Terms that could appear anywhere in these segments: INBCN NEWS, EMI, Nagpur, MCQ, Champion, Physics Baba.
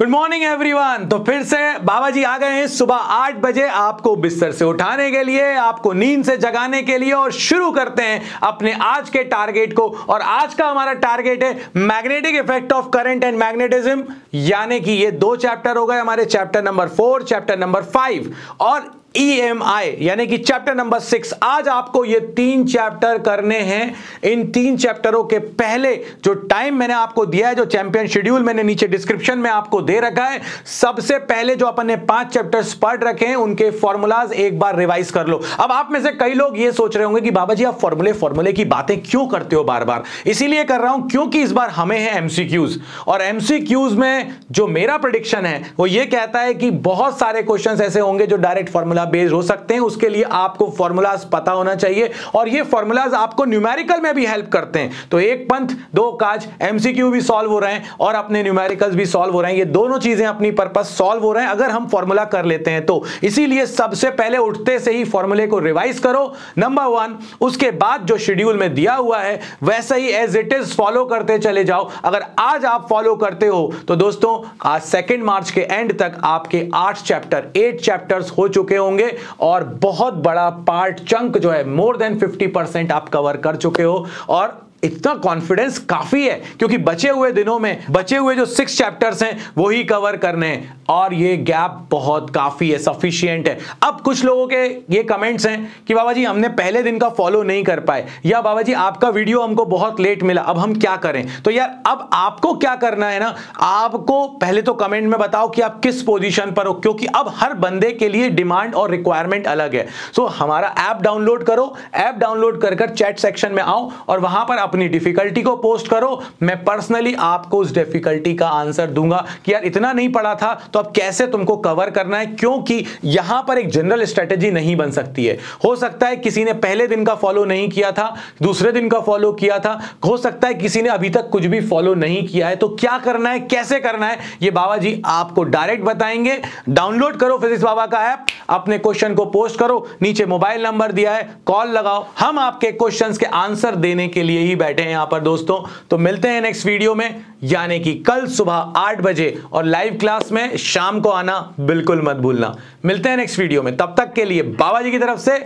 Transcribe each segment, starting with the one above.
Good morning everyone. तो फिर से बाबा जी आ गए हैं सुबह 8 बजे आपको बिस्तर से उठाने के लिए, आपको नींद से जगाने के लिए। और शुरू करते हैं अपने आज के टारगेट को। और आज का हमारा टारगेट है magnetic effect of current and magnetism, यानी कि ये दो चैप्टर हो गए हमारे, चैप्टर नंबर 4, चैप्टर नंबर 5 और EMI यानी कि चैप्टर नंबर 6। आज आपको ये 3 चैप्टर करने हैं। इन 3 चैप्टरों के पहले जो टाइम मैंने आपको दिया है, जो चैंपियन शेड्यूल मैंने नीचे डिस्क्रिप्शन में आपको दे रखा है, सबसे पहले जो अपन ने 5 चैप्टर्स पढ़ रखे हैं उनके फॉर्मूलाज एक बार रिवाइज कर लो। अब आप में से कई लोग ये सोच रहे होंगे कि बाबा जी आप फॉर्मूले की बातें क्यों करते हो बार बार। इसीलिए कर रहा हूं क्योंकि इस बार हमें है MCQs, और MCQs में जो मेरा प्रेडिक्शन है वो ये कहता है कि बहुत सारे क्वेश्चन ऐसे होंगे जो डायरेक्ट फॉर्मूला बेस्ड हो सकते हैं। उसके लिए आपको फॉर्मूलाज पता होना चाहिए, और ये फॉर्मूलाज आपको न्यूमेरिकल में भी हेल्प करते हैं। तो एक पंथ दो काज, एमसीक्यू भी सॉल्व हो रहे हैं और अपने न्यूमेरिकल्स भी सॉल्व हो रहे हैं। ये दोनों चीजें अपनी पर्पस सॉल्व हो रहे हैं अगर हम फॉर्मूला कर लेते हैं तो। इसीलिए सबसे पहले उठते से ही फॉर्मूले को रिवाइज करो नंबर 1। उसके बाद जो शेड्यूल में दिया हुआ है वैसे ही एज इट इज फॉलो करते चले जाओ। अगर आज आप फॉलो करते हो तो दोस्तों आज 2 मार्च के एंड तक आपके 8 चैप्टर्स हो चुके होंगे, और बहुत बड़ा पार्ट चंक जो है मोर देन 50% आप कवर कर चुके हो। और इतना कॉन्फिडेंस काफी है क्योंकि बचे हुए दिनों में बचे हुए जो 6 चैप्टर्स हैं वो ही कवर करने हैं, और ये गैप बहुत काफी है, सफिशिएंट है। अब कुछ लोगों के ये कमेंट्स हैं कि बाबा जी हमने पहले दिन का फॉलो नहीं कर पाए, या बाबा जी आपका वीडियो हमको बहुत लेट मिला, अब हम क्या करें। तो यार अब आपको क्या करना है ना, आपको पहले तो कमेंट में बताओ कि आप किस पोजीशन पर हो, क्योंकि अब हर बंदे के लिए डिमांड और रिक्वायरमेंट अलग है। सो हमारा ऐप डाउनलोड करो, ऐप डाउनलोड कर चैट सेक्शन में आओ और वहां पर अपनी डिफिकल्टी को पोस्ट करो। मैं पर्सनली आपको उस डिफिकल्टी का आंसर दूंगा कि यार इतना नहीं पढ़ा था तो अब कैसे तुमको कवर करना है, क्योंकि यहां पर एक जनरल स्ट्रेटजी नहीं बन सकती है। हो सकता है किसी ने पहले दिन का फॉलो नहीं किया था, दूसरे दिन का फॉलो किया था, हो सकता है किसी ने अभी तक कुछ भी फॉलो नहीं किया है। तो क्या करना है, कैसे करना है, ये बाबा जी आपको डायरेक्ट बताएंगे। डाउनलोड करो फिजिक्स बाबा का ऐप, अपने क्वेश्चन को पोस्ट करो, नीचे मोबाइल नंबर दिया है, कॉल लगाओ। हम आपके क्वेश्चन के आंसर देने के लिए ही बैठे हैं यहां पर दोस्तों। तो मिलते हैं नेक्स्ट वीडियो में, यानी कि कल सुबह 8 बजे, और लाइव क्लास में शाम को आना बिल्कुल मत भूलना। मिलते हैं नेक्स्ट वीडियो में, तब तक के लिए बाबा जी की तरफ से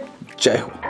जय हो।